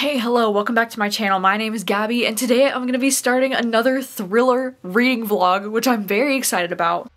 Hey, hello, welcome back to my channel. My name is Gabby and today I'm going to be starting another thriller reading vlog, which I'm very excited about.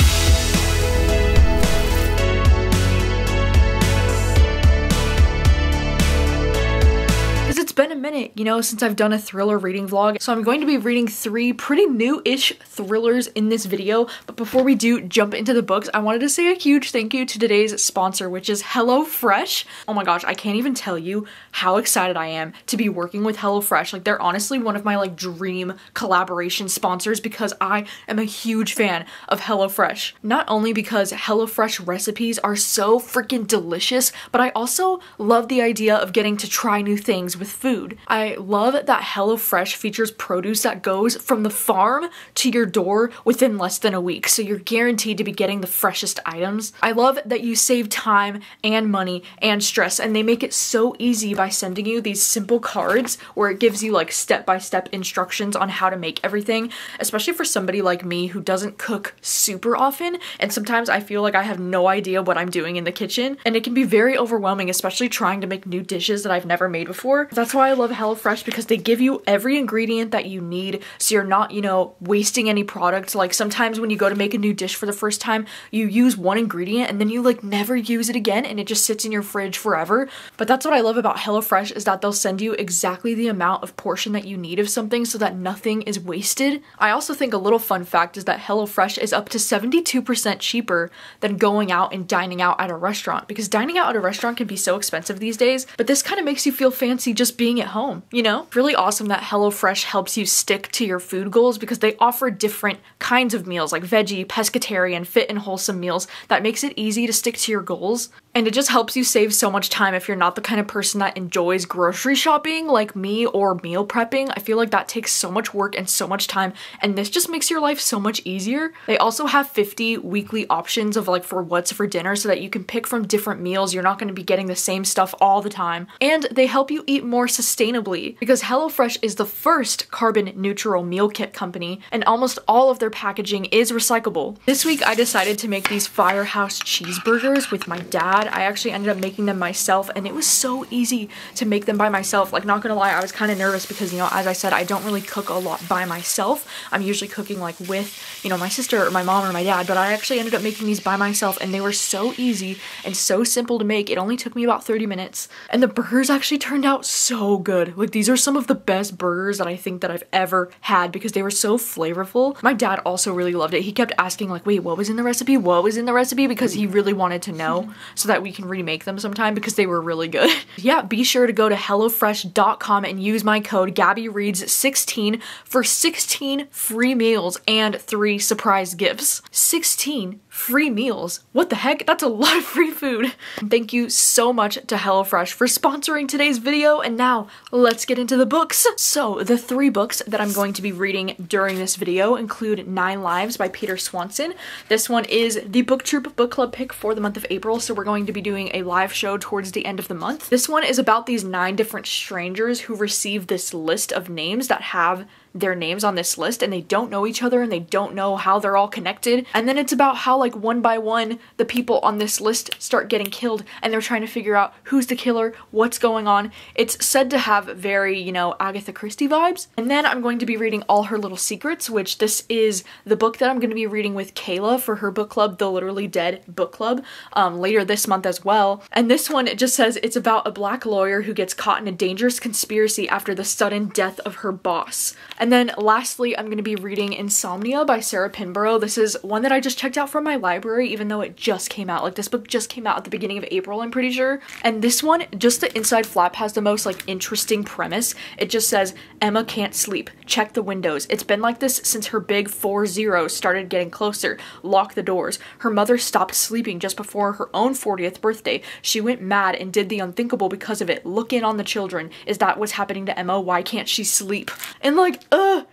It's been a minute, you know, since I've done a thriller reading vlog, so I'm going to be reading three pretty new-ish thrillers in this video. But before we do jump into the books, I wanted to say a huge thank you to today's sponsor, which is HelloFresh. Oh my gosh, I can't even tell you how excited I am to be working with HelloFresh. Like, they're honestly one of my like dream collaboration sponsors because I am a huge fan of HelloFresh. Not only because HelloFresh recipes are so freaking delicious, but I also love the idea of getting to try new things with food. I love that HelloFresh features produce that goes from the farm to your door within less than a week, so you're guaranteed to be getting the freshest items. I love that you save time and money and stress, and they make it so easy by sending you these simple cards where it gives you like step-by-step instructions on how to make everything, especially for somebody like me who doesn't cook super often, and sometimes I feel like I have no idea what I'm doing in the kitchen, and it can be very overwhelming, especially trying to make new dishes that I've never made before. That's why I love HelloFresh, because they give you every ingredient that you need, so you're not, you know, wasting any product. Like, sometimes when you go to make a new dish for the first time, you use one ingredient and then you like never use it again and it just sits in your fridge forever. But that's what I love about HelloFresh, is that they'll send you exactly the amount of portion that you need of something so that nothing is wasted. I also think a little fun fact is that HelloFresh is up to 72% cheaper than going out and dining out at a restaurant, because dining out at a restaurant can be so expensive these days, but this kind of makes you feel fancy just being at home, you know? Really awesome that HelloFresh helps you stick to your food goals, because they offer different kinds of meals like veggie, pescatarian, fit and wholesome meals that makes it easy to stick to your goals. And it just helps you save so much time if you're not the kind of person that enjoys grocery shopping like me or meal prepping. I feel like that takes so much work and so much time, and this just makes your life so much easier. They also have 50 weekly options of like for what's for dinner so that you can pick from different meals. You're not going to be getting the same stuff all the time. And they help you eat more sustainably, because HelloFresh is the first carbon neutral meal kit company and almost all of their packaging is recyclable. This week I decided to make these firehouse cheeseburgers with my dad. I actually ended up making them myself, and it was so easy to make them by myself. Like, not gonna lie, I was kind of nervous because, you know, as I said, I don't really cook a lot by myself. I'm usually cooking like with, you know, my sister or my mom or my dad, but I actually ended up making these by myself, and they were so easy and so simple to make. It only took me about 30 minutes, and the burgers actually turned out so good. Like, these are some of the best burgers that I think that I've ever had because they were so flavorful. My dad also really loved it. He kept asking like, wait, what was in the recipe? What was in the recipe? Because he really wanted to know so that we can remake them sometime, because they were really good. Yeah, be sure to go to HelloFresh.com and use my code GabbyReads16 for 16 free meals and 3 surprise gifts. 16 free meals. What the heck? That's a lot of free food. Thank you so much to HelloFresh for sponsoring today's video, and now let's get into the books. So the three books that I'm going to be reading during this video include 9 Lives by Peter Swanson. This one is the Book Troop Book Club pick for the month of April, so we're going to be doing a live show towards the end of the month. This one is about these 9 different strangers who receive this list of names that have their names on this list, and they don't know each other and they don't know how they're all connected. And then it's about how like one by one the people on this list start getting killed and they're trying to figure out who's the killer, what's going on. It's said to have very, you know, Agatha Christie vibes. And then I'm going to be reading All Her Little Secrets, which this is the book that I'm going to be reading with Kayla for her book club, The Literally Dead Book Club, later this month as well. And this one, it just says it's about a black lawyer who gets caught in a dangerous conspiracy after the sudden death of her boss. And then lastly, I'm going to be reading Insomnia by Sarah Pinborough. This is one that I just checked out from my library, even though it just came out. Like, this book just came out at the beginning of April, I'm pretty sure. And this one, just the inside flap has the most like interesting premise. It just says, Emma can't sleep. Check the windows. It's been like this since her big 40 started getting closer. Lock the doors. Her mother stopped sleeping just before her own 40th birthday. She went mad and did the unthinkable because of it. Look in on the children. Is that what's happening to Emma? Why can't she sleep? And like,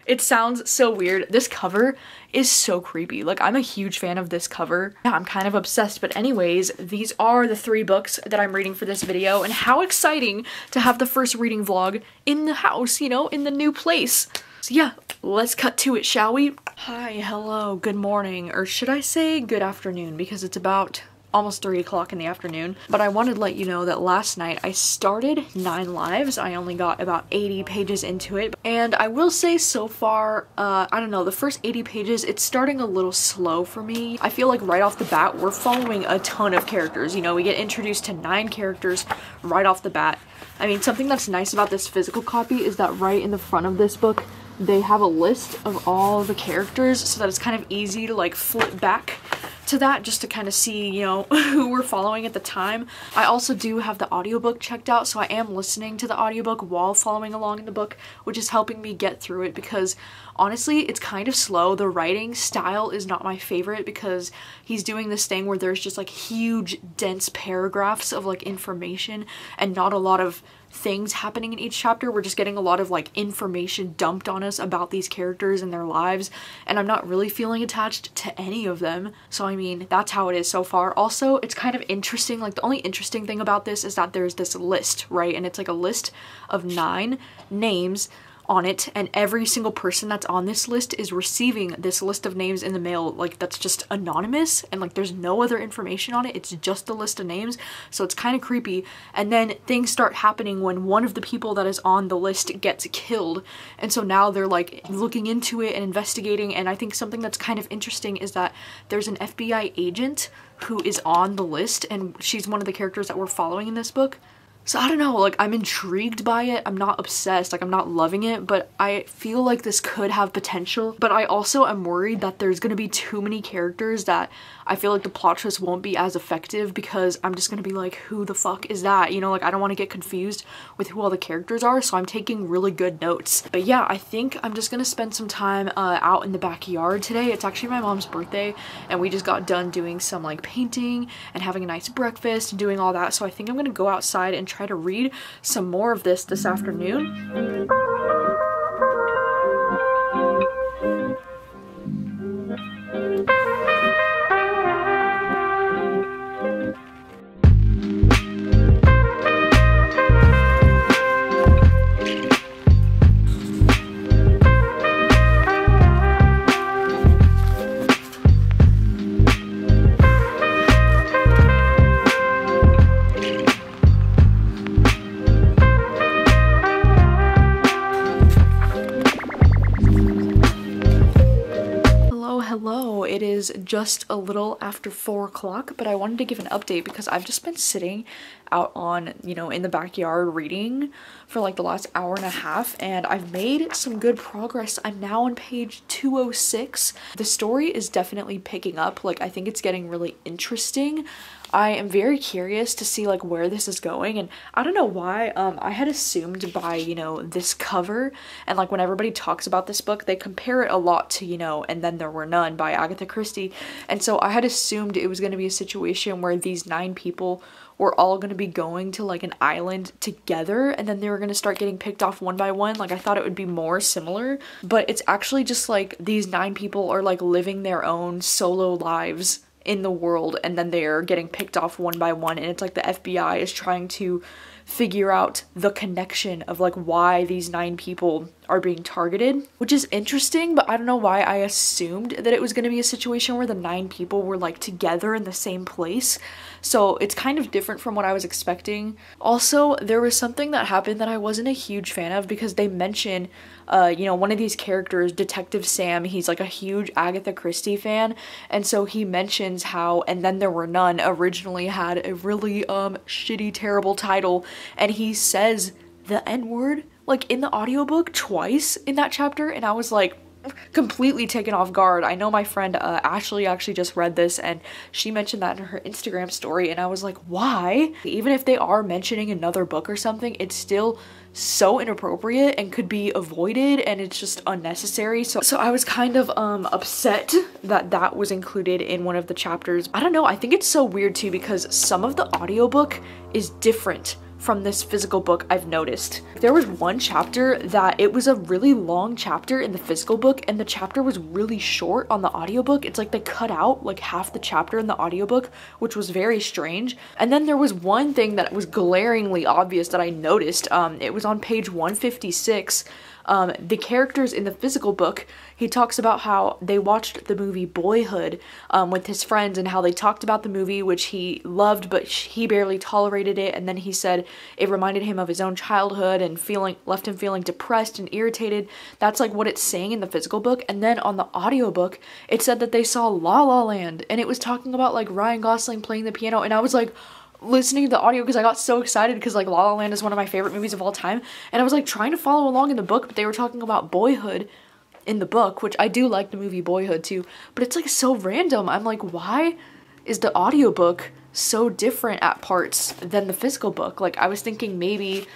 it sounds so weird. This cover is so creepy. Like, I'm a huge fan of this cover. Yeah, I'm kind of obsessed. But anyways, these are the three books that I'm reading for this video, and how exciting to have the first reading vlog in the house, you know, in the new place. So yeah, let's cut to it, shall we? Hi, hello, good morning, or should I say good afternoon, because it's about almost 3 o'clock in the afternoon, but I wanted to let you know that last night I started Nine Lives. I only got about 80 pages into it, and I will say so far, I don't know, the first 80 pages, it's starting a little slow for me. I feel like right off the bat, we're following a ton of characters. You know, we get introduced to 9 characters right off the bat. I mean, something that's nice about this physical copy is that right in the front of this book, they have a list of all the characters so that it's kind of easy to like flip back to that just to kind of see, you know, who we're following at the time. I also do have the audiobook checked out, so I am listening to the audiobook while following along in the book, which is helping me get through it because honestly, it's kind of slow. The writing style is not my favorite because he's doing this thing where there's just like huge, dense paragraphs of like information and not a lot of things happening in each chapter. We're just getting a lot of like information dumped on us about these characters and their lives, and I'm not really feeling attached to any of them. So I mean, that's how it is so far. Also, it's kind of interesting, like the only interesting thing about this is that there's this list, right? And it's like a list of 9 names on it, and every single person that's on this list is receiving this list of names in the mail, like that's just anonymous, and like there's no other information on it, it's just a list of names, so it's kind of creepy. And then things start happening when one of the people that is on the list gets killed, and so now they're like looking into it and investigating. And I think something that's kind of interesting is that there's an FBI agent who is on the list, and she's one of the characters that we're following in this book. So I don't know, like I'm intrigued by it, I'm not obsessed, like I'm not loving it, but I feel like this could have potential. But I also am worried that there's gonna be too many characters that I feel like the plot twist won't be as effective because I'm just gonna be like, who the fuck is that? You know, like I don't wanna get confused with who all the characters are, so I'm taking really good notes. But yeah, I think I'm just gonna spend some time out in the backyard today. It's actually my mom's birthday, and we just got done doing some like painting and having a nice breakfast and doing all that, so I think I'm gonna go outside and try to read some more of this afternoon. It is just a little after 4 o'clock, but I wanted to give an update because I've just been sitting out on, you know, in the backyard reading for like the last hour and a half, and I've made some good progress. I'm now on page 206. The story is definitely picking up. Like I think it's getting really interesting. I am very curious to see like where this is going, and I don't know why, I had assumed by, you know, this cover and like when everybody talks about this book, they compare it a lot to, you know, And Then There Were None by Agatha Christie, and so I had assumed it was going to be a situation where these 9 people were all going to be going to like an island together, and then they were going to start getting picked off one by one. Like I thought it would be more similar, but it's actually just like these 9 people are like living their own solo lives in the world, and then they're getting picked off one by one, and it's like the FBI is trying to figure out the connection of like why these 9 people are being targeted, which is interesting. But I don't know why I assumed that it was going to be a situation where the 9 people were like together in the same place, so it's kind of different from what I was expecting. Also, there was something that happened that I wasn't a huge fan of because they mention you know, one of these characters, Detective Sam, he's like a huge Agatha Christie fan, and so he mentions how And Then There Were None originally had a really shitty, terrible title, and he says the N-word like in the audiobook twice in that chapter, and I was like completely taken off guard. I know my friend Ashley actually just read this, and she mentioned that in her Instagram story, and I was like, why? Even if they are mentioning another book or something, it's still so inappropriate and could be avoided, and it's just unnecessary. So I was kind of upset that that was included in one of the chapters. I don't know, I think it's so weird too because some of the audiobook is different from this physical book. I've noticed there was one chapter that it was a really long chapter in the physical book, and the chapter was really short on the audiobook. It's like they cut out like half the chapter in the audiobook, which was very strange. And then there was one thing that was glaringly obvious that I noticed. It was on page 156. The characters in the physical book, he talks about how they watched the movie Boyhood with his friends and how they talked about the movie, which he loved, but he barely tolerated it. And then he said it reminded him of his own childhood and left him feeling depressed and irritated. That's like what it's saying in the physical book. And then on the audiobook, it said that they saw La La Land, and it was talking about like Ryan Gosling playing the piano. And I was like, listening to the audio, because I got so excited because like La La Land is one of my favorite movies of all time, and I was like trying to follow along in the book, but they were talking about Boyhood in the book, which I do like the movie Boyhood too, but it's like so random. I'm like, why is the audiobook so different at parts than the physical book? Like I was thinking maybe,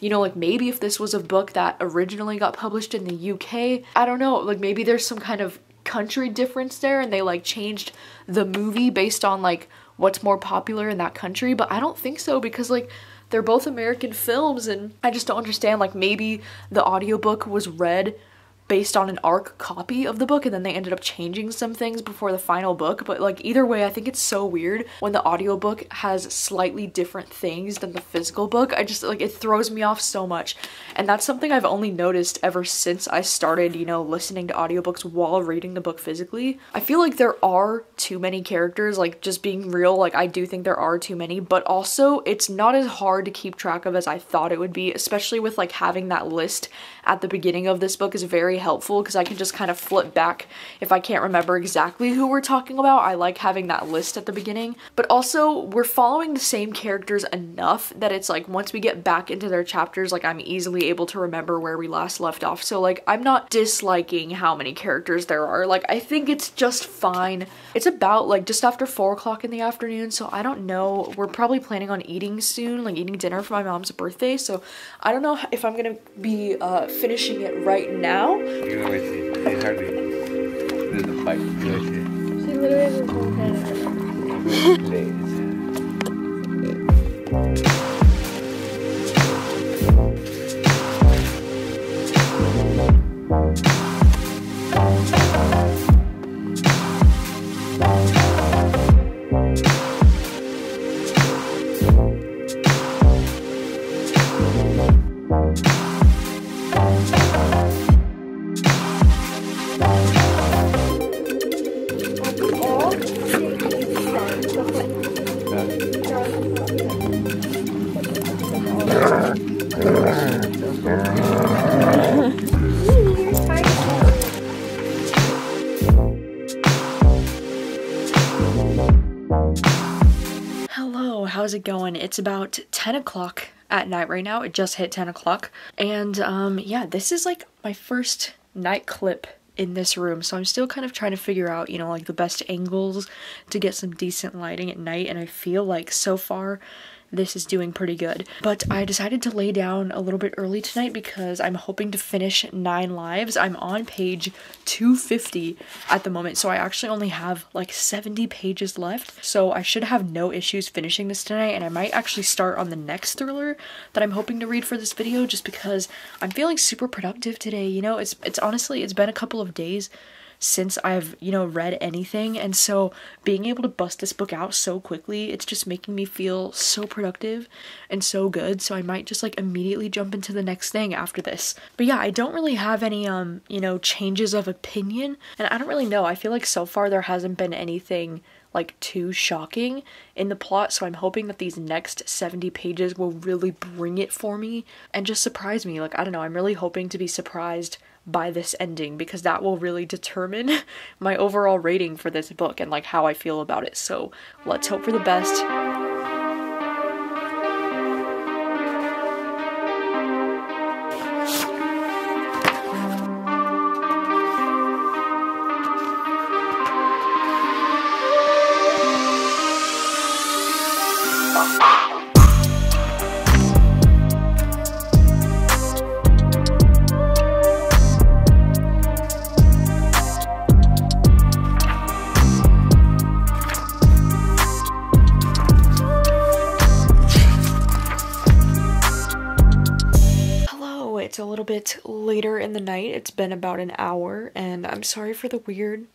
you know, like maybe if this was a book that originally got published in the UK, I don't know, like maybe there's some kind of country difference there and they like changed the movie based on like what's more popular in that country, but I don't think so because like they're both American films and I just don't understand. Like maybe the audiobook was read based on an ARC copy of the book and then they ended up changing some things before the final book, but like either way I think it's so weird when the audiobook has slightly different things than the physical book. I just like, it throws me off so much, and that's something I've only noticed ever since I started, you know, listening to audiobooks while reading the book physically. I feel like there are too many characters, like just being real, like I do think there are too many, but also it's not as hard to keep track of as I thought it would be, especially with like having that list at the beginning of this book is very helpful because I can just kind of flip back if I can't remember exactly who we're talking about. I like having that list at the beginning, but also we're following the same characters enough that it's like once we get back into their chapters, like I'm easily able to remember where we last left off. So like I'm not disliking how many characters there are. Like I think it's just fine. It's about like just after 4 o'clock in the afternoon, so I don't know. We're probably planning on eating soon, like eating dinner for my mom's birthday, so I don't know if I'm gonna be finishing it right now. You know, it's hardly there's a bike right here. She literally just won't get it. How's it going? It's about 10 o'clock at night right now. It just hit 10 o'clock. And yeah, this is like my first night clip in this room. So I'm still kind of trying to figure out, you know, like the best angles to get some decent lighting at night. And I feel like so far this is doing pretty good. But I decided to lay down a little bit early tonight because I'm hoping to finish Nine Lives. I'm on page 250 at the moment, so I actually only have like 70 pages left. So I should have no issues finishing this tonight, and I might actually start on the next thriller that I'm hoping to read for this video just because I'm feeling super productive today. You know, it's honestly, it's been a couple of days since I've, you know, read anything, and so being able to bust this book out so quickly, it's just making me feel so productive and so good. So I might just like immediately jump into the next thing after this. But yeah, I don't really have any you know, changes of opinion, and I don't really know. I feel like so far there hasn't been anything like too shocking in the plot, so I'm hoping that these next 70 pages will really bring it for me and just surprise me. Like I don't know, I'm really hoping to be surprised by this ending because that will really determine my overall rating for this book and like how I feel about it. So let's hope for the best. Bit later in the night. It's been about an hour, and I'm sorry for the weird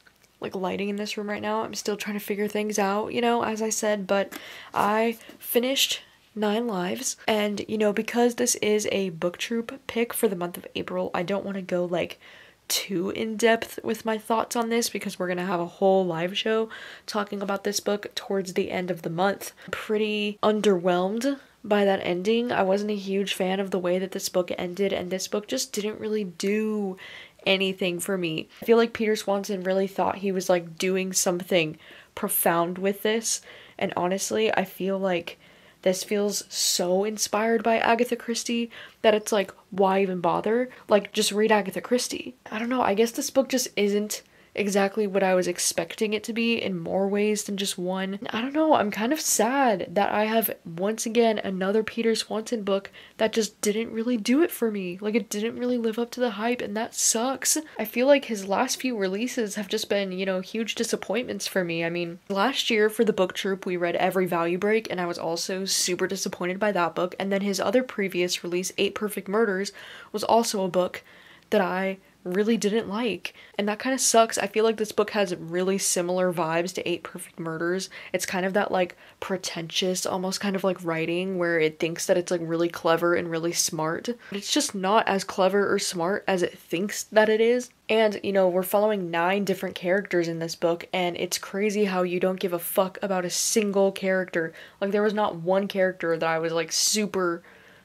like lighting in this room right now. I'm still trying to figure things out, you know, as I said, but I finished Nine Lives. And, you know, because this is a book troop pick for the month of April, I don't want to go, like, too in-depth with my thoughts on this because we're gonna have a whole live show talking about this book towards the end of the month. I'm pretty underwhelmed by that ending. I wasn't a huge fan of the way that this book ended, and this book just didn't really do anything for me. I feel like Peter Swanson really thought he was, like, doing something profound with this, and honestly, I feel like this feels so inspired by Agatha Christie that it's like, why even bother? Like, just read Agatha Christie. I don't know, I guess this book just isn't exactly what I was expecting it to be in more ways than just one. I don't know, I'm kind of sad that I have, once again, another Peter Swanson book that just didn't really do it for me. Like, it didn't really live up to the hype, and that sucks. I feel like his last few releases have just been, you know, huge disappointments for me. I mean, last year for the book troop, we read Every Value Break, and I was also super disappointed by that book. And then his other previous release, 8 Perfect Murders, was also a book that I really didn't like, and that kind of sucks. I feel like this book has really similar vibes to 8 Perfect Murders. It's kind of that, like, pretentious, almost kind of like writing where it thinks that it's, like, really clever and really smart, but it's just not as clever or smart as it thinks that it is. And, you know, we're following 9 different characters in this book, and it's crazy how you don't give a fuck about a single character. Like, there was not one character that I was, like, super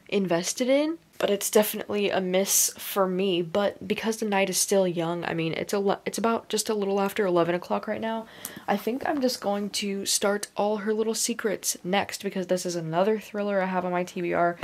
invested in, but it's definitely a miss for me. But because the night is still young, I mean, it's about just a little after 11 o'clock right now. I think I'm just going to start All Her Little Secrets next because this is another thriller I have on my TBR.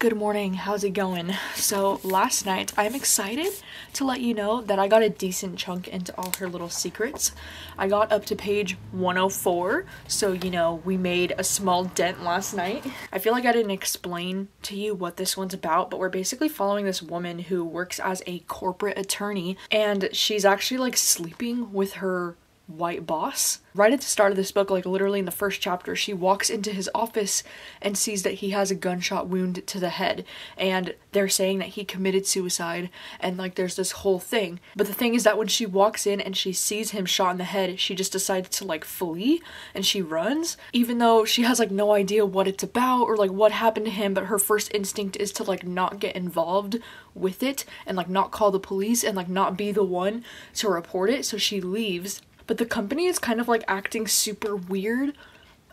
Good morning, how's it going? So last night, I'm excited to let you know that I got a decent chunk into All Her Little Secrets. I got up to page 104, so, you know, we made a small dent last night. I feel like I didn't explain to you what this one's about, but we're basically following this woman who works as a corporate attorney, and she's actually, like, sleeping with her white boss. Right at the start of this book, like literally in the first chapter, she walks into his office and sees that he has a gunshot wound to the head, and they're saying that he committed suicide, and, like, there's this whole thing. But the thing is that when she walks in and she sees him shot in the head, she just decides to, like, flee, and she runs, even though she has, like, no idea what it's about or, like, what happened to him. But her first instinct is to, like, not get involved with it and, like, not call the police and, like, not be the one to report it, so she leaves. But the company is kind of, like, acting super weird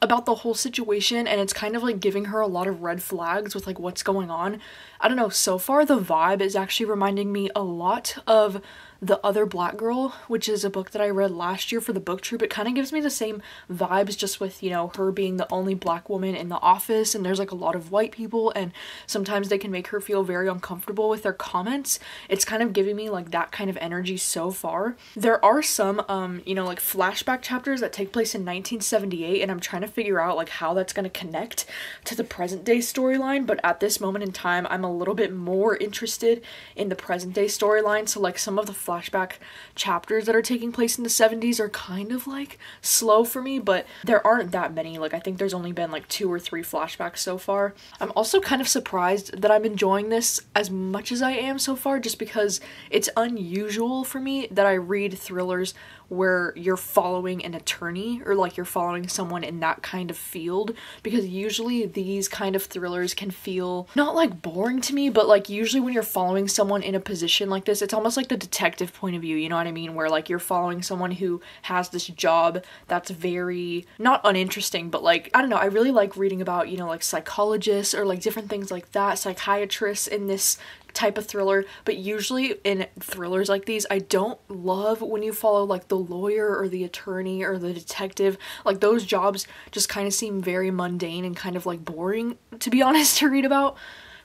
about the whole situation, and it's kind of, like, giving her a lot of red flags with, like, what's going on. I don't know, so far the vibe is actually reminding me a lot of The Other Black Girl, which is a book that I read last year for the book troop. It kind of gives me the same vibes, just with, you know, her being the only black woman in the office, and there's, like, a lot of white people, and sometimes they can make her feel very uncomfortable with their comments. It's kind of giving me, like, that kind of energy so far. There are some, you know, like, flashback chapters that take place in 1978, and I'm trying to figure out, like, how that's going to connect to the present day storyline, but at this moment in time, I'm a little bit more interested in the present day storyline, so, like, some of the flashback chapters that are taking place in the 70s are kind of, like, slow for me, but there aren't that many. Like, I think there's only been, like, 2 or 3 flashbacks so far. I'm also kind of surprised that I'm enjoying this as much as I am so far, just because it's unusual for me that I read thrillers where you're following an attorney, or, like, you're following someone in that kind of field, because usually these kind of thrillers can feel not, like, boring to me, but, like, usually when you're following someone in a position like this, it's almost like the detective point of view, you know what I mean, where, like, you're following someone who has this job that's very not uninteresting, but, like, I don't know, I really like reading about, you know, like, psychologists or, like, different things like that, psychiatrists in this type of thriller. But usually in thrillers like these, I don't love when you follow, like, the lawyer or the attorney or the detective. Like, those jobs just kind of seem very mundane and kind of, like, boring, to be honest, to read about.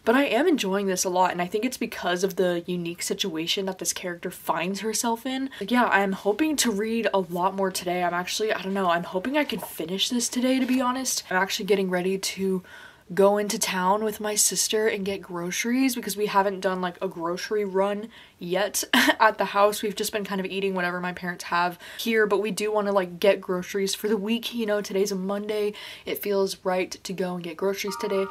But I am enjoying this a lot, and I think it's because of the unique situation that this character finds herself in. Like, yeah, I'm hoping to read a lot more today. I'm actually, I don't know, I'm hoping I can finish this today, to be honest. I'm actually getting ready to go into town with my sister and get groceries, because we haven't done, like, a grocery run yet at the house. We've just been kind of eating whatever my parents have here, but we do want to, like, get groceries for the week. You know, today's a Monday. It feels right to go and get groceries today.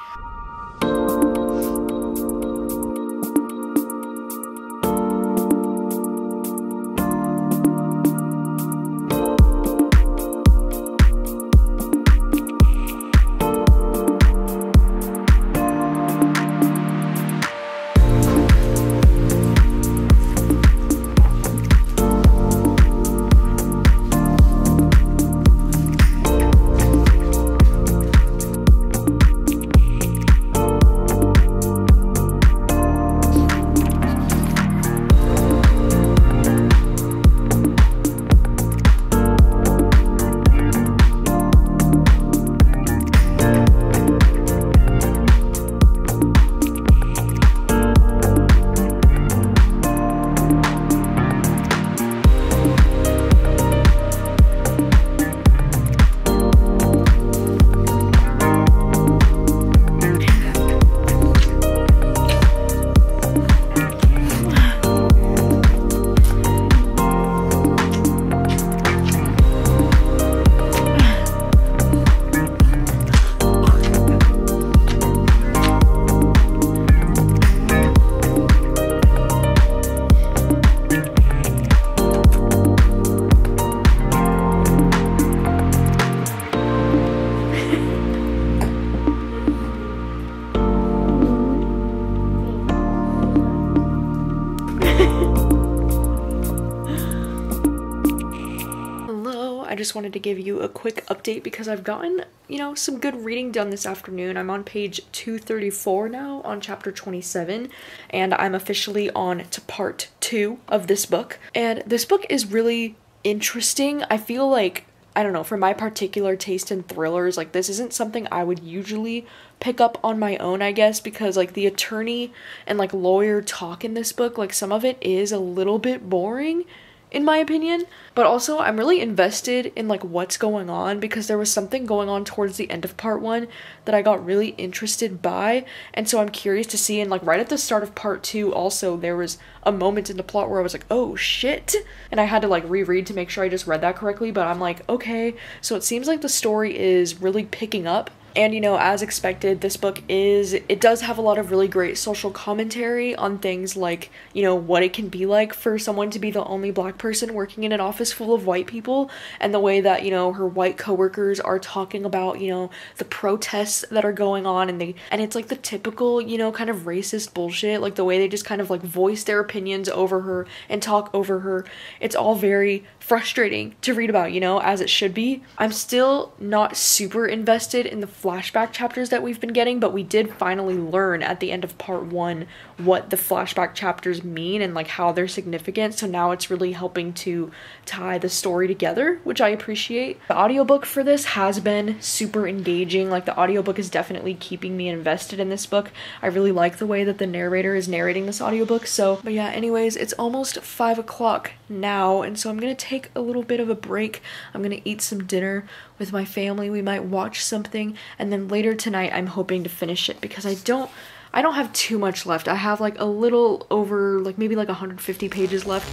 I just wanted to give you a quick update because I've gotten, you know, some good reading done this afternoon. I'm on page 234 now on chapter 27, and I'm officially on to part 2 of this book. And this book is really interesting. I feel like, I don't know, for my particular taste in thrillers, like, this isn't something I would usually pick up on my own, I guess, because, like, the attorney and, like, lawyer talk in this book, like, some of it is a little bit boring, in my opinion. But also, I'm really invested in, like, what's going on, because there was something going on towards the end of part 1 that I got really interested by, and so I'm curious to see. And, like, right at the start of part 2 also, there was a moment in the plot where I was like, oh shit, and I had to, like, reread to make sure I just read that correctly. But I'm like, okay, so it seems like the story is really picking up. And, you know, as expected, this book does have a lot of really great social commentary on things like, you know, what it can be like for someone to be the only black person working in an office full of white people, and the way that, you know, her white coworkers are talking about, you know, the protests that are going on, and it's like the typical, you know, kind of racist bullshit, like the way they just kind of, like, voice their opinions over her and talk over her. It's all very frustrating to read about, you know, as it should be. I'm still not super invested in the flashback chapters that we've been getting, but we did finally learn at the end of part 1 what the flashback chapters mean and, like, how they're significant. So now it's really helping to tie the story together, which I appreciate. The audiobook for this has been super engaging. Like, the audiobook is definitely keeping me invested in this book. I really like the way that the narrator is narrating this audiobook. So, but yeah, anyways, it's almost 5 o'clock now, and so I'm gonna take a little bit of a break. I'm gonna eat some dinner with my family. We might watch something, and then later tonight I'm hoping to finish it, because I don't have too much left. I have, like, a little over, like, maybe like 150 pages left.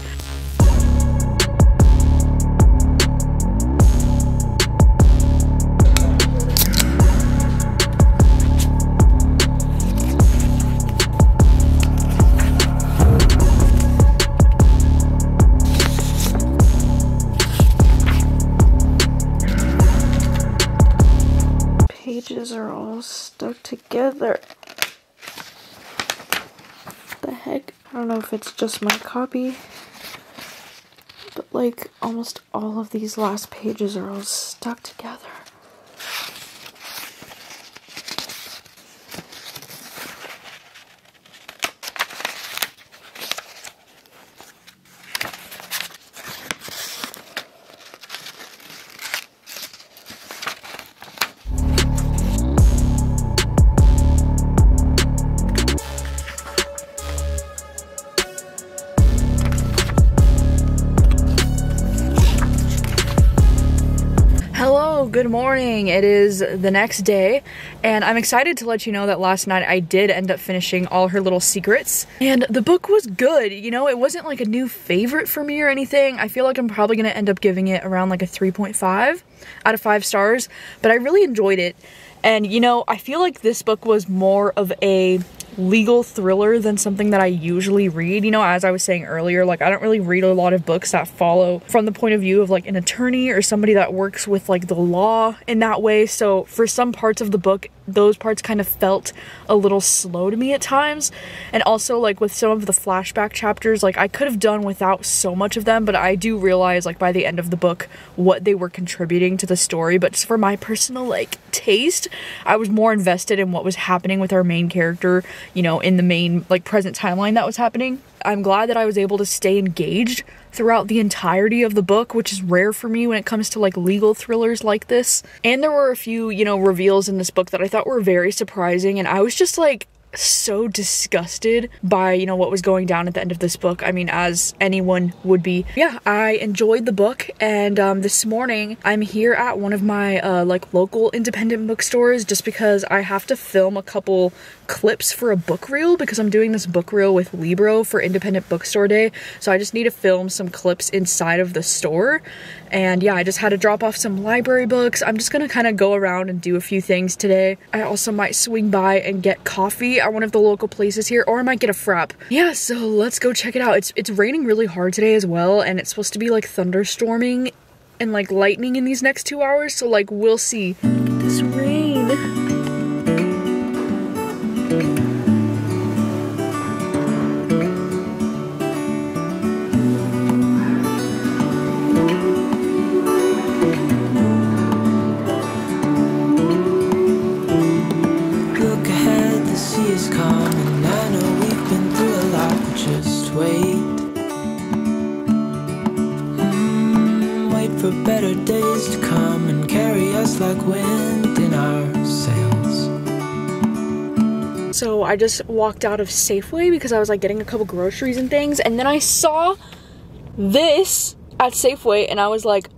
Are all stuck together. What the heck? I don't know if it's just my copy, but, like, almost all of these last pages are all stuck together. Good morning. It is the next day, and I'm excited to let you know that last night I did end up finishing All Her Little Secrets, and the book was good. You know, it wasn't like a new favorite for me or anything. I feel like I'm probably going to end up giving it around like a 3.5 out of 5 stars, but I really enjoyed it. And, you know, I feel like this book was more of a legal thriller than something that I usually read. You know, as I was saying earlier, like, I don't really read a lot of books that follow from the point of view of, like, an attorney or somebody that works with, like, the law in that way. So for some parts of the book, those parts kind of felt a little slow to me at times. And also, like, with some of the flashback chapters, like, I could have done without so much of them, but I do realize, like, by the end of the book what they were contributing to the story. But just for my personal, like, taste, I was more invested in what was happening with our main character, you know, in the main, like, present timeline that was happening. I'm glad that I was able to stay engaged throughout the entirety of the book, which is rare for me when it comes to, like, legal thrillers like this. And there were a few, you know, reveals in this book that I thought were very surprising, and I was just, like, so disgusted by, you know, what was going down at the end of this book. I mean, as anyone would be. Yeah, I enjoyed the book, and this morning I'm here at one of my like, local independent bookstores, just because I have to film a couple clips for a book reel, because I'm doing this book reel with Libro for Independent Bookstore Day. So I just need to film some clips inside of the store. And yeah, I just had to drop off some library books. I'm just gonna kind of go around and do a few things today. I also might swing by and get coffee at one of the local places here, or I might get a frap. Yeah, so let's go check it out. It's raining really hard today as well, and it's supposed to be, like, thunderstorming and, like, lightning in these next 2 hours, so, like, we'll see. Look at this rain. for better days to come and carry us like wind in our sails. So I just walked out of Safeway because I was like getting a couple groceries and things, and then I saw this at Safeway and I was like,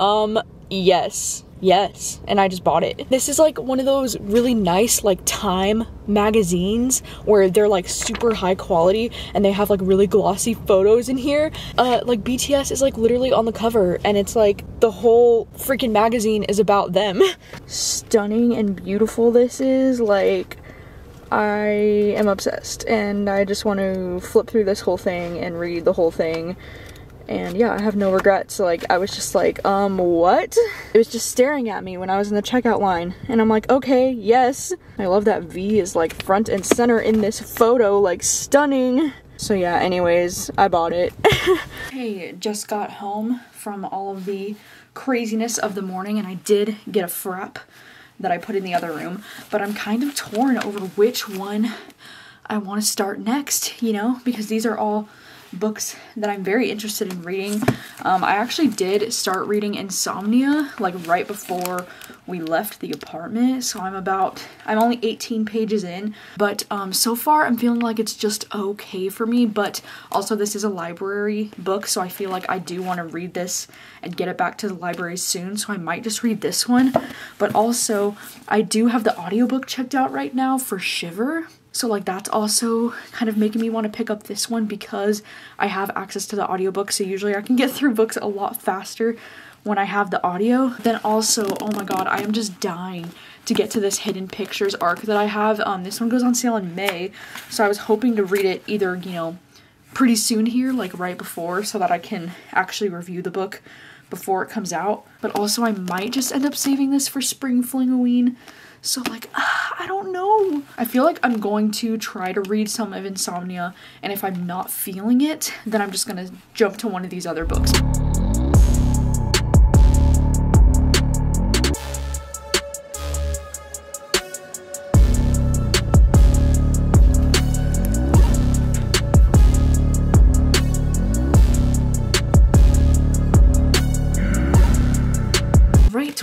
yes, and I just bought it. This is like one of those really nice like Time magazines where they're like super high quality and they have like really glossy photos in here. Like BTS is like literally on the cover and it's like the whole freaking magazine is about them. Stunning and beautiful this is. Like, I am obsessed and I just want to flip through this whole thing and read the whole thing. And yeah, I have no regrets. Like, I was just like, what? It was just staring at me when I was in the checkout line. And I'm like, okay, yes. I love that V is like front and center in this photo, like stunning. So yeah, anyways, I bought it. Hey, just got home from all of the craziness of the morning and I did get a frap that I put in the other room. But I'm kind of torn over which one I want to start next, you know? Because these are all books that I'm very interested in reading. I actually did start reading Insomnia like right before we left the apartment, so I'm only 18 pages in, but so far I'm feeling like it's just okay for me. But also this is a library book, so I feel like I do want to read this and get it back to the library soon, so I might just read this one. But also I do have the audiobook checked out right now for Shiver. So like that's also kind of making me want to pick up this one because I have access to the audiobook, so usually I can get through books a lot faster when I have the audio. Then also, oh my god, I am just dying to get to this Hidden Pictures arc that I have. This one goes on sale in May, so I was hoping to read it either, you know, pretty soon here, like right before, so that I can actually review the book before it comes out. But also I might just end up saving this for Spring Flingoween. So like, I don't know. I feel like I'm going to try to read some of Insomnia, and if I'm not feeling it, then I'm just gonna jump to one of these other books.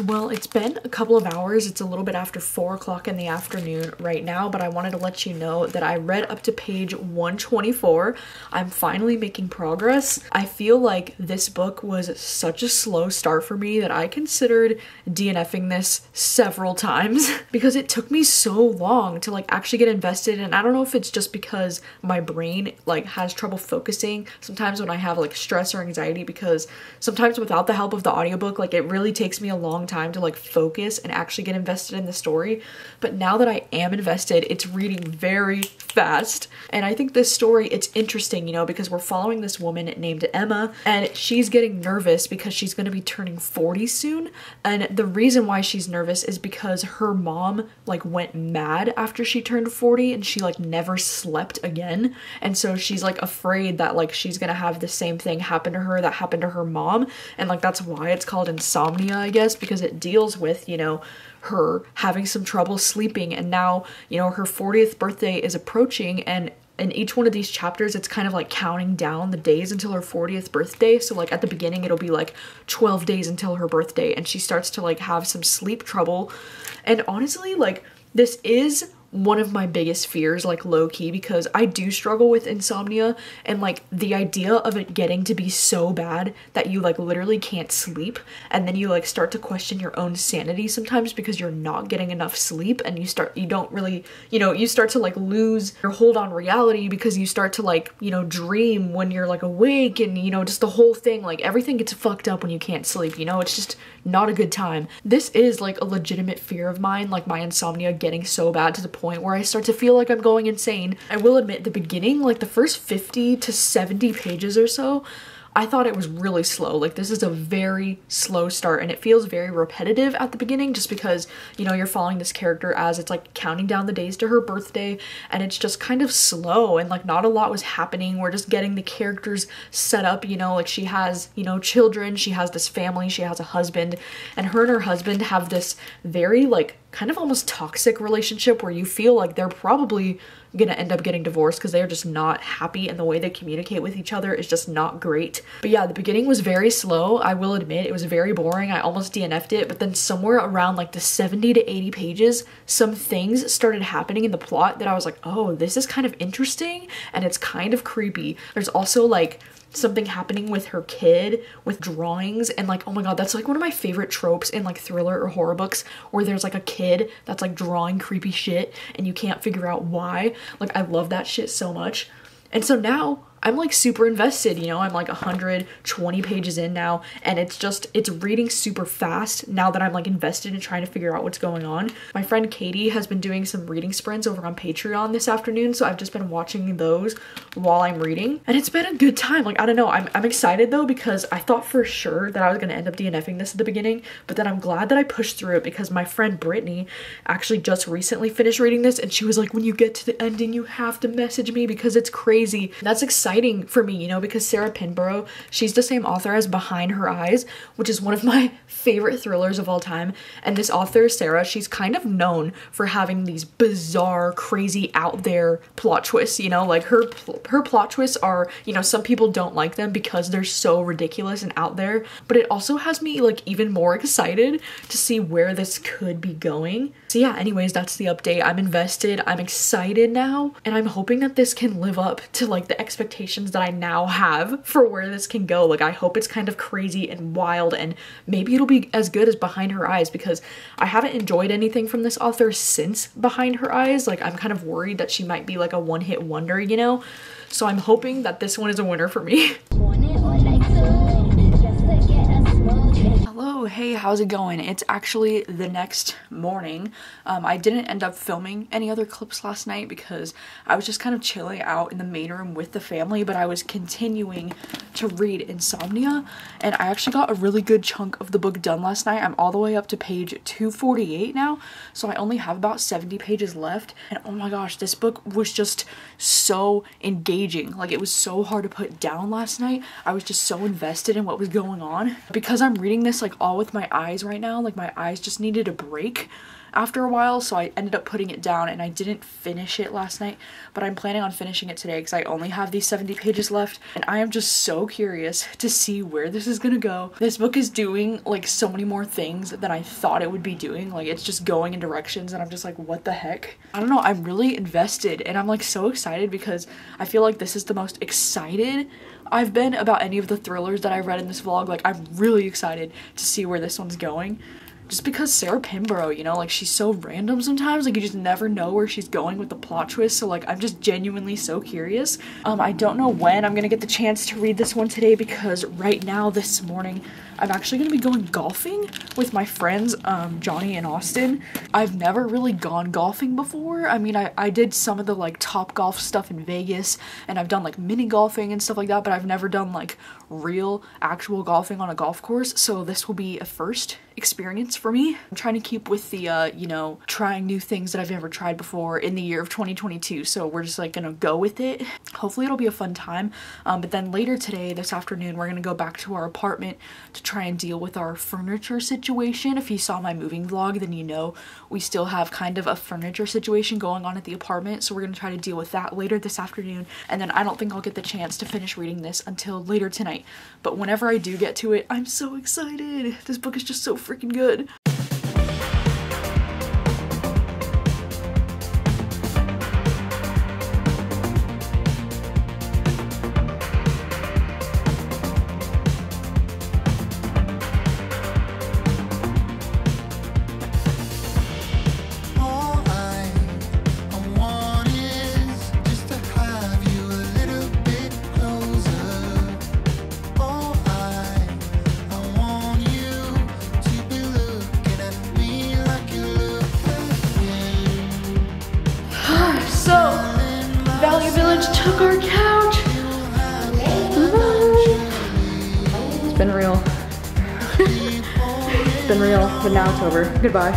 Well, it's been a couple of hours. It's a little bit after 4 o'clock in the afternoon right now, but I wanted to let you know that I read up to page 124. I'm finally making progress. I feel like this book was such a slow start for me that I considered DNFing this several times because it took me so long to like actually get invested. And I don't know if it's just because my brain like has trouble focusing sometimes when I have like stress or anxiety, because sometimes without the help of the audiobook, like it really takes me a long time to like focus and actually get invested in the story. But now that I am invested, it's reading very fast. And I think this story, it's interesting, you know, because we're following this woman named Emma, and she's getting nervous because she's going to be turning 40 soon. And the reason why she's nervous is because her mom like went mad after she turned 40 and she like never slept again. And so she's like afraid that like she's going to have the same thing happen to her that happened to her mom. And like that's why it's called Insomnia, I guess, because it deals with, you know, her having some trouble sleeping. And now, you know, her 40th birthday is approaching, and in each one of these chapters, it's kind of like counting down the days until her 40th birthday. So like at the beginning, it'll be like 12 days until her birthday, and she starts to like have some sleep trouble. And honestly, like this is one of my biggest fears, like low-key, because I do struggle with insomnia, and like the idea of it getting to be so bad that you like literally can't sleep, and then you like start to question your own sanity sometimes because you're not getting enough sleep, and you don't really, you know, you start to like lose your hold on reality because you start to like, you know, dream when you're like awake, and you know, just the whole thing, like everything gets fucked up when you can't sleep, you know, it's just not a good time. This is like a legitimate fear of mine, like my insomnia getting so bad to the point where I start to feel like I'm going insane. I will admit, the beginning, like the first 50 to 70 pages or so, I thought it was really slow. Like this is a very slow start, and it feels very repetitive at the beginning just because, you know, you're following this character as it's like counting down the days to her birthday, and it's just kind of slow and like not a lot was happening. We're just getting the characters set up, you know, like she has, you know, children, she has this family, she has a husband, and her husband have this very like kind of almost toxic relationship where you feel like they're probably gonna end up getting divorced because they are just not happy, and the way they communicate with each other is just not great. But yeah, the beginning was very slow. I will admit it was very boring. I almost DNF'd it, but then somewhere around like the 70 to 80 pages, some things started happening in the plot that I was like, oh, this is kind of interesting and it's kind of creepy. There's also like something happening with her kid with drawings, and like, oh my god, that's like one of my favorite tropes in like thriller or horror books, where there's like a kid that's like drawing creepy shit and you can't figure out why. Like, I love that shit so much. And so now I'm like super invested, you know, I'm like 120 pages in now, and it's reading super fast now that I'm like invested in trying to figure out what's going on. My friend Katie has been doing some reading sprints over on Patreon this afternoon, so I've just been watching those while I'm reading, and it's been a good time. Like, I don't know, I'm excited though, because I thought for sure that I was gonna end up DNFing this at the beginning, but then I'm glad that I pushed through it, because my friend Brittany actually just recently finished reading this, and she was like, when you get to the ending, you have to message me because it's crazy. That's exciting for me, you know, because Sarah Pinborough, she's the same author as Behind Her Eyes, which is one of my favorite thrillers of all time. And this author, Sarah, she's kind of known for having these bizarre, crazy, out there plot twists, you know, like her plot twists are, you know, some people don't like them because they're so ridiculous and out there, but it also has me like even more excited to see where this could be going. So yeah, anyways, that's the update. I'm invested, I'm excited now, and I'm hoping that this can live up to like the expectations that I now have for where this can go. Like, I hope it's kind of crazy and wild, and maybe it'll be as good as Behind Her Eyes, because I haven't enjoyed anything from this author since Behind Her Eyes. Like, I'm kind of worried that she might be like a one-hit wonder, you know? So I'm hoping that this one is a winner for me. Hello, hey, how's it going? It's actually the next morning. I didn't end up filming any other clips last night because I was just kind of chilling out in the main room with the family, but I was continuing to read Insomnia, and I actually got a really good chunk of the book done last night. I'm all the way up to page 248 now, so I only have about 70 pages left, and oh my gosh, this book was just so engaging. Like, it was so hard to put down last night. I was just so invested in what was going on. Because I'm reading this like all with my eyes right now, like my eyes just needed a break after a while, so I ended up putting it down, and I didn't finish it last night, but I'm planning on finishing it today because I only have these 70 pages left, and I am just so curious to see where this is gonna go. This book is doing like so many more things than I thought it would be doing. Like, it's just going in directions and I'm just like, what the heck? I don't know, I'm really invested, and I'm like so excited because I feel like this is the most excited I've been about any of the thrillers that I've read in this vlog. Like, I'm really excited to see where this one's going. Just because Sarah Pinborough, you know, like, she's so random sometimes, like, you just never know where she's going with the plot twist, so, like, I'm just genuinely so curious. I don't know when I'm gonna get the chance to read this one today, because right now, this morning, I'm actually gonna be going golfing with my friends, Johnny and Austin. I've never really gone golfing before. I mean, I did some of the, like, Top Golf stuff in Vegas, and I've done, like, mini golfing and stuff like that, but I've never done, like, real, actual golfing on a golf course, so this will be a first experience for me. I'm trying to keep with the, you know, trying new things that I've never tried before in the year of 2022. So we're just like gonna go with it. Hopefully it'll be a fun time. But then later today, this afternoon, we're gonna go back to our apartment to try and deal with our furniture situation. If you saw my moving vlog, then you know we still have kind of a furniture situation going on at the apartment. So we're gonna try to deal with that later this afternoon. And then I don't think I'll get the chance to finish reading this until later tonight. But whenever I do get to it, I'm so excited. This book is just so freaking good. Value Village took our couch. It's been real. It's been real, but now it's over. Goodbye.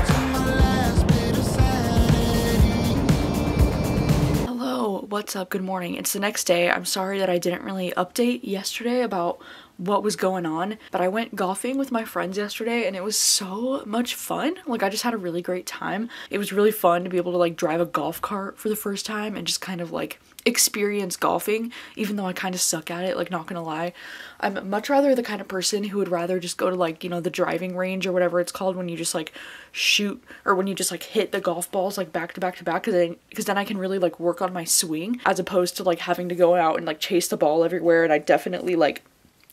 Hello, what's up? Good morning. It's the next day. I'm sorry that I didn't really update yesterday about what was going on, but I went golfing with my friends yesterday and it was so much fun. Like, I just had a really great time. It was really fun to be able to like drive a golf cart for the first time and just kind of like experience golfing, even though I kind of suck at it, like, not gonna lie. I'm much rather the kind of person who would rather just go to, like, you know, the driving range or whatever it's called when you just like shoot, or when you just like hit the golf balls like back to back to back, because then I can really like work on my swing, as opposed to like having to go out and like chase the ball everywhere. And I definitely like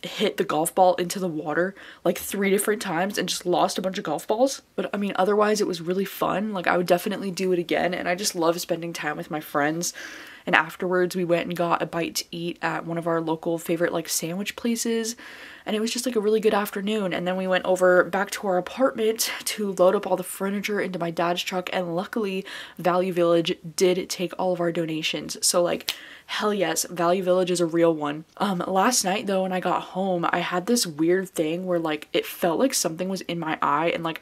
hit the golf ball into the water like 3 different times and just lost a bunch of golf balls. But I mean, otherwise it was really fun. Like, I would definitely do it again, and I just love spending time with my friends. And afterwards we went and got a bite to eat at one of our local favorite like sandwich places, and it was just like a really good afternoon. And then we went over back to our apartment to load up all the furniture into my dad's truck, and luckily Value Village did take all of our donations, so like, hell yes, Value Village is a real one. Last night though, when I got home, I had this weird thing where like it felt like something was in my eye, and like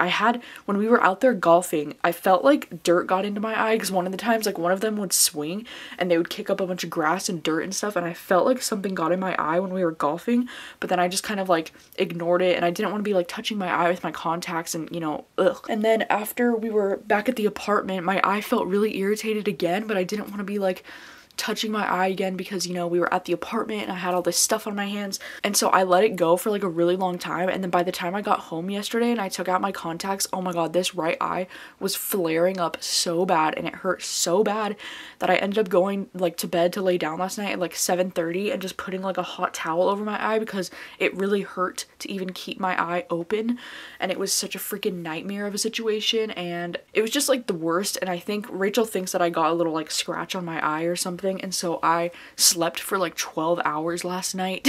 when we were out there golfing, I felt like dirt got into my eye, because one of the times like one of them would swing and they would kick up a bunch of grass and dirt and stuff, and I felt like something got in my eye when we were golfing. But then I just kind of like ignored it, and I didn't want to be like touching my eye with my contacts, and you know, ugh. And then after we were back at the apartment, my eye felt really irritated again, but I didn't want to be like touching my eye again, because you know, we were at the apartment and I had all this stuff on my hands, and so I let it go for like a really long time. And then by the time I got home yesterday and I took out my contacts, oh my god, this right eye was flaring up so bad, and it hurt so bad that I ended up going like to bed to lay down last night at like 7:30 and just putting like a hot towel over my eye, because it really hurt to even keep my eye open. And it was such a freaking nightmare of a situation, and it was just like the worst. And I think Rachel thinks that I got a little like scratch on my eye or something, and so I slept for like 12 hours last night.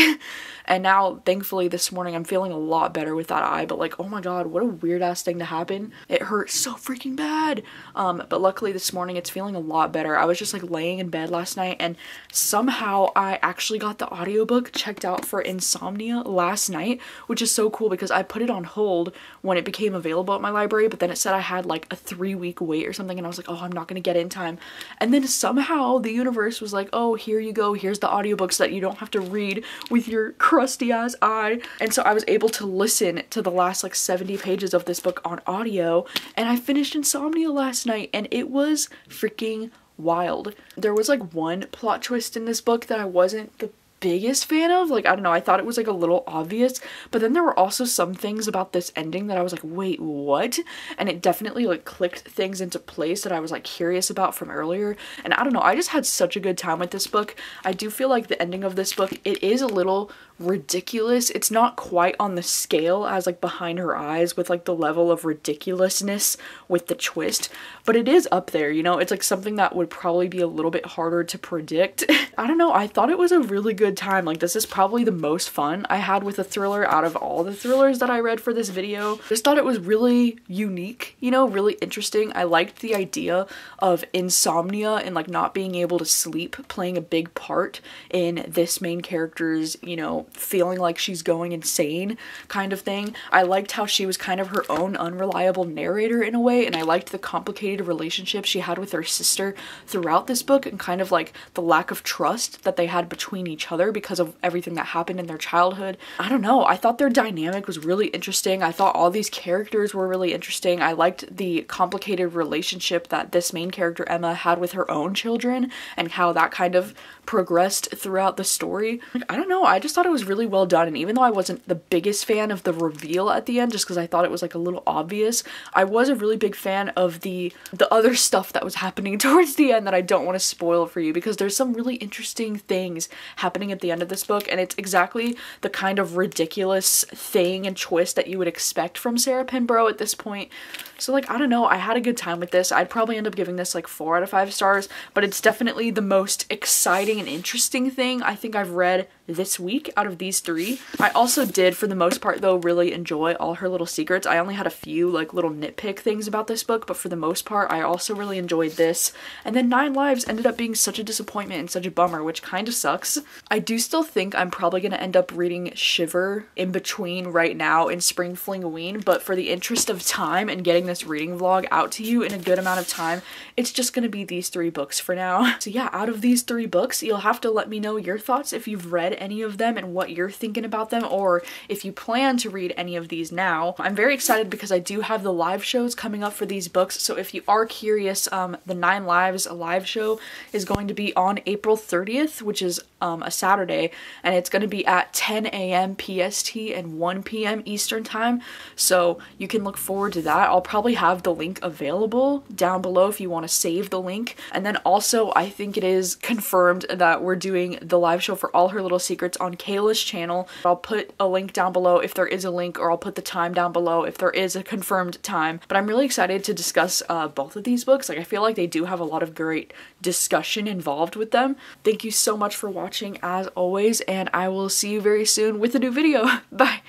And now thankfully this morning I'm feeling a lot better with that eye, but like, oh my god, what a weird ass thing to happen. It hurt so freaking bad. But luckily this morning it's feeling a lot better. I was just like laying in bed last night, and somehow I actually got the audiobook checked out for Insomnia last night, which is so cool because I put it on hold when it became available at my library, but then it said I had like a 3-week wait or something, and I was like, oh, I'm not gonna get in time. And then somehow the universe was like, oh, here you go, here's the audiobooks that you don't have to read with your crusty ass eye. And so I was able to listen to the last like 70 pages of this book on audio, and I finished Insomnia last night, and it was freaking wild. There was like one plot twist in this book that I wasn't the biggest fan of. Like, I don't know, I thought it was like a little obvious, but then there were also some things about this ending that I was like, wait, what? And it definitely like clicked things into place that I was like curious about from earlier. And I don't know, I just had such a good time with this book. I do feel like the ending of this book, it is a little ridiculous. It's not quite on the scale as like Behind Her Eyes with like the level of ridiculousness with the twist, but it is up there, you know. It's like something that would probably be a little bit harder to predict. I don't know, I thought it was a really good time. Like, this is probably the most fun I had with a thriller out of all the thrillers that I read for this video. Just thought it was really unique, you know, really interesting. I liked the idea of insomnia and like not being able to sleep playing a big part in this main character's, you know, feeling like she's going insane kind of thing. I liked how she was kind of her own unreliable narrator in a way, and I liked the complicated relationship she had with her sister throughout this book, and kind of like the lack of trust that they had between each other because of everything that happened in their childhood. I don't know, I thought their dynamic was really interesting. I thought all these characters were really interesting. I liked the complicated relationship that this main character Emma had with her own children, and how that kind of progressed throughout the story. Like, I don't know, I just thought it was really well done. And even though I wasn't the biggest fan of the reveal at the end, just because I thought it was like a little obvious, I was a really big fan of the other stuff that was happening towards the end that I don't want to spoil for you, because there's some really interesting things happening at the end of this book, and it's exactly the kind of ridiculous thing and twist that you would expect from Sarah Pinborough at this point. So like, I don't know, I had a good time with this. I'd probably end up giving this like 4 out of 5 stars, but it's definitely the most exciting and interesting thing I think I've read this week out of these 3. I also did, for the most part though, really enjoy All Her Little Secrets. I only had a few like little nitpick things about this book, but for the most part I also really enjoyed this. And then Nine Lives ended up being such a disappointment and such a bummer, which kind of sucks. I do still think I'm probably gonna end up reading Shiver in between right now and Spring Flingoween, but for the interest of time and getting this reading vlog out to you in a good amount of time, it's just gonna be these 3 books for now. So yeah, out of these 3 books, you'll have to let me know your thoughts if you've read any of them and what you're thinking about them, or if you plan to read any of these now. I'm very excited because I do have the live shows coming up for these books, so if you are curious, the Nine Lives live show is going to be on April 30th, which is a Saturday, and it's going to be at 10 a.m. PST and 1 p.m. Eastern time, so you can look forward to that. I'll probably have the link available down below if you want to save the link. And then also, I think it is confirmed that we're doing the live show for All Her Little Secrets on Kayla's channel. I'll put a link down below if there is a link, or I'll put the time down below if there is a confirmed time. But I'm really excited to discuss both of these books. Like, I feel like they do have a lot of great discussion involved with them. Thank you so much for watching as always, and I will see you very soon with a new video. Bye!